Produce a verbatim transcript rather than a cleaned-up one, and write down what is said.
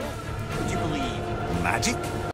Would you believe magic?